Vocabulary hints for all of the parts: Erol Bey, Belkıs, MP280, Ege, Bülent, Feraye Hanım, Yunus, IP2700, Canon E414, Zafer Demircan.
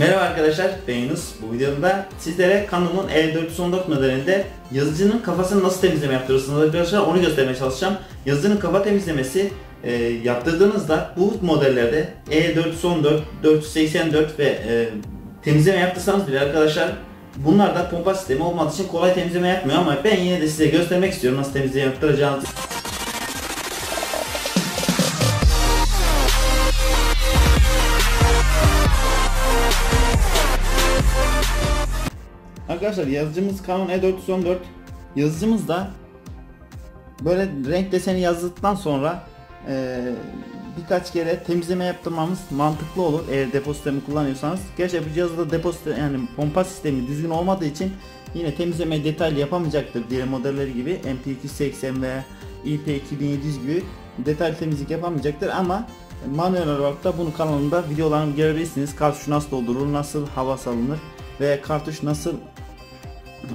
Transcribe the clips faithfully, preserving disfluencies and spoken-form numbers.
Merhaba arkadaşlar, ben Yunus. Bu videoda sizlere Canon'un E dört yüz on dört modelinde yazıcının kafasını nasıl temizleme yaptırırsınız arkadaşlar, onu göstermeye çalışacağım. Yazıcının kafa temizlemesi e, yaptırdığınızda bu modellerde E dört yüz on dört, dört yüz seksen dört ve e, temizleme yaptırsanız bile arkadaşlar bunlarda pompa sistemi olmadığı için kolay temizleme yapmıyor, ama ben yine de size göstermek istiyorum nasıl temizleme yaptıracağınızı. Arkadaşlar yazıcımız Canon E dört yüz on dört. Yazıcımızda böyle renk deseni yazdıktan sonra e, birkaç kere temizleme yaptırmamız mantıklı olur eğer depo sistemi kullanıyorsanız. Gerçi bu cihazda depo sistemi, yani pompa sistemi düzgün olmadığı için yine temizleme detaylı yapamayacaktır diğer modelleri gibi. M P iki yüz seksen veya I P iki bin yedi yüz gibi detaylı temizlik yapamayacaktır, ama manuel olarak da bunu kanalımda videolarını görebilirsiniz. Kartuşu nasıl doldurulur, nasıl hava salınır ve kartuş nasıl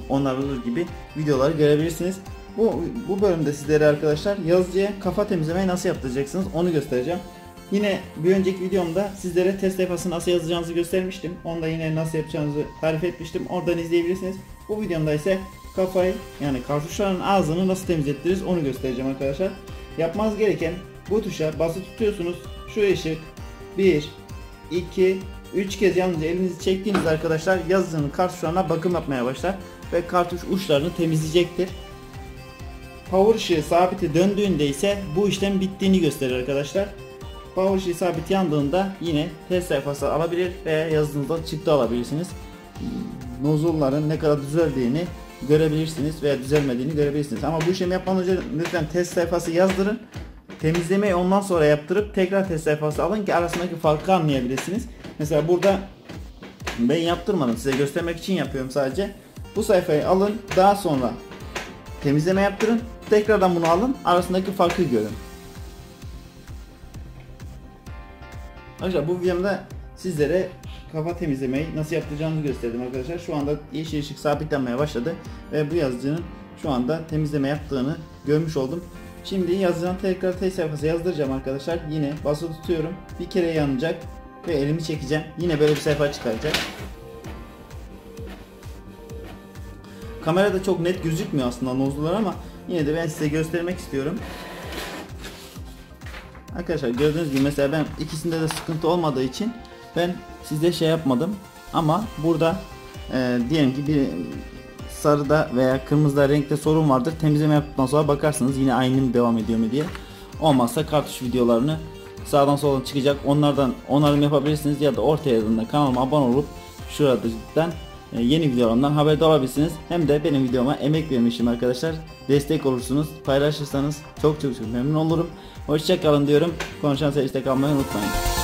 onarılır gibi videoları görebilirsiniz. Bu, bu bölümde sizlere arkadaşlar yazıcıya kafa temizlemeyi nasıl yaptıracaksınız onu göstereceğim. Yine bir önceki videomda sizlere test sayfasını nasıl yazacağınızı göstermiştim. Onda yine nasıl yapacağınızı tarif etmiştim. Oradan izleyebilirsiniz. Bu videomda ise kafayı, yani kartuşların ağzını nasıl temizlettiririz onu göstereceğim arkadaşlar. Yapmanız gereken, bu tuşa basılı tutuyorsunuz. Şu ışık bir iki üç kez yalnızca elinizi çektiğinizde arkadaşlar yazıcının kartuşlarına bakım yapmaya başlar ve kartuş uçlarını temizleyecektir. Power ışığı sabiti döndüğünde ise bu işlem bittiğini gösterir arkadaşlar. Power ışığı sabiti yandığında yine test sayfası alabilir veya yazıcınızdan çıktı alabilirsiniz. Nozulların ne kadar düzeldiğini görebilirsiniz veya düzelmediğini görebilirsiniz. Ama bu işlemi yapmadan önce lütfen test sayfası yazdırın. Temizlemeyi ondan sonra yaptırıp tekrar test sayfası alın ki arasındaki farkı anlayabilirsiniz. Mesela burada ben yaptırmadım, size göstermek için yapıyorum sadece. Bu sayfayı alın, daha sonra temizleme yaptırın, tekrardan bunu alın, arasındaki farkı görün. Arkadaşlar bu videomda sizlere kafa temizlemeyi nasıl yaptıracağınızı gösterdim arkadaşlar. Şu anda yeşil ışık sabitlenmeye başladı ve bu yazıcının şu anda temizleme yaptığını görmüş oldum. Şimdi yazıcının tekrar test sayfası yazdıracağım arkadaşlar. Yine basılı tutuyorum, bir kere yanacak ve elimi çekeceğim. Yine böyle bir sayfa çıkaracak. Kamerada çok net gözükmüyor aslında nozullar, ama yine de ben size göstermek istiyorum. Arkadaşlar gördüğünüz gibi mesela ben ikisinde de sıkıntı olmadığı için ben size şey yapmadım, ama burada e, diyelim ki bir sarıda veya kırmızıda renkte sorun vardır. Temizleme yaptıktan sonra bakarsınız yine aynı mı devam ediyor mu diye. Olmazsa kartuş videolarını sağdan soldan çıkacak, onlardan onarım yapabilirsiniz ya da orta yazında kanalıma abone olup şuradan yeni videolarımdan haberdar olabilirsiniz. Hem de benim videoma emek vermişim arkadaşlar. Destek olursunuz, paylaşırsanız çok çok çok memnun olurum. Hoşça kalın diyorum. Konuşan seyircide kalmayı unutmayın.